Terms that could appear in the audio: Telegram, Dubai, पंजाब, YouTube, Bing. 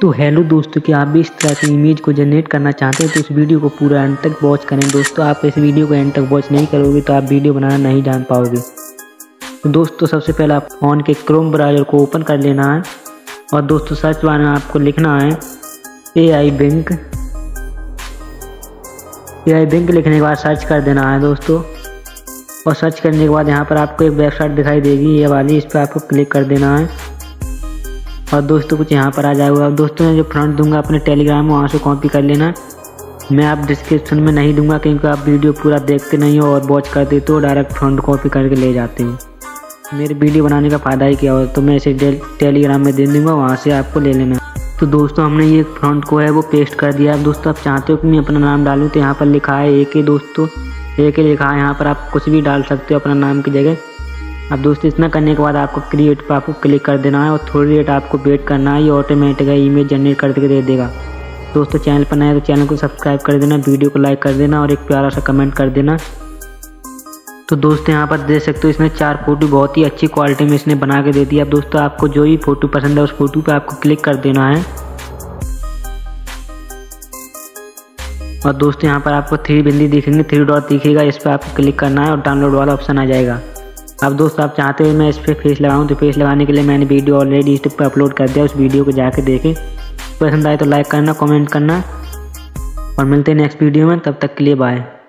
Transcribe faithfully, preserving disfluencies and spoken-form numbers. तो हेलो दोस्तों, कि आप भी इस तरह की इमेज को जनरेट करना चाहते हैं तो इस वीडियो को पूरा एंड तक वॉच करें। दोस्तों आप इस वीडियो को एंड तक वॉच नहीं करोगे तो आप वीडियो बनाना नहीं जान पाओगे। तो दोस्तों सबसे पहले आप फोन के क्रोम ब्राउज़र को ओपन कर लेना है और दोस्तों सर्च बार में आपको लिखना है ए आई बिंग। ए आई बिंग लिखने के बाद सर्च कर देना है दोस्तों, और सर्च करने के बाद यहाँ पर आपको एक वेबसाइट दिखाई देगी ये वाली, इस पर आपको क्लिक कर देना है और दोस्तों कुछ यहाँ पर आ जाएगा। अब दोस्तों मैं जो फ्रंट दूंगा अपने टेलीग्राम में, वहाँ से कॉपी कर लेना। मैं आप डिस्क्रिप्शन में नहीं दूंगा क्योंकि आप वीडियो पूरा देखते नहीं हो और वॉच करते तो डायरेक्ट फ्रंट कॉपी करके ले जाते हो। मेरे वीडियो बनाने का फ़ायदा ही क्या हो, तो मैं इसे टेलीग्राम में दे दूँगा, वहाँ से आपको ले लेना। तो दोस्तों हमने ये फ्रंट को है वो पेस्ट कर दिया। अब दोस्तों आप चाहते हो कि मैं अपना नाम डालूँ तो यहाँ पर लिखा है एक ही, दोस्तों एक ही लिखा है, यहाँ पर आप कुछ भी डाल सकते हो अपना नाम की जगह। अब दोस्तों इतना करने के बाद आपको क्रिएट पर आपको क्लिक कर देना है और थोड़ी देर आपको वेट करना है, ये ऑटोमेटिक इमेज जनरेट करके दे देगा। दोस्तों चैनल पर नए हैं तो चैनल को सब्सक्राइब कर देना, वीडियो को लाइक कर देना और एक प्यारा सा कमेंट कर देना। तो दोस्तों यहाँ पर देख सकते हो इसने चार फोटो बहुत ही अच्छी क्वालिटी में इसने बना के दे दी। अब दोस्तों आपको जो भी फ़ोटो पसंद है उस फोटो पर आपको क्लिक कर देना है और दोस्तों यहाँ पर आपको थ्री बिंदी दिखेंगे, थ्री डॉट दिखेगा, इस पर आपको क्लिक करना है और डाउनलोड वाला ऑप्शन आ जाएगा। अब दोस्तों आप चाहते हो मैं इस पर फेस लगाऊं तो फेस लगाने के लिए मैंने वीडियो ऑलरेडी यूट्यूब पर अपलोड कर दिया, उस वीडियो को जाके देखें। पसंद आए तो लाइक करना, कमेंट करना और मिलते हैं नेक्स्ट वीडियो में। तब तक के लिए बाय।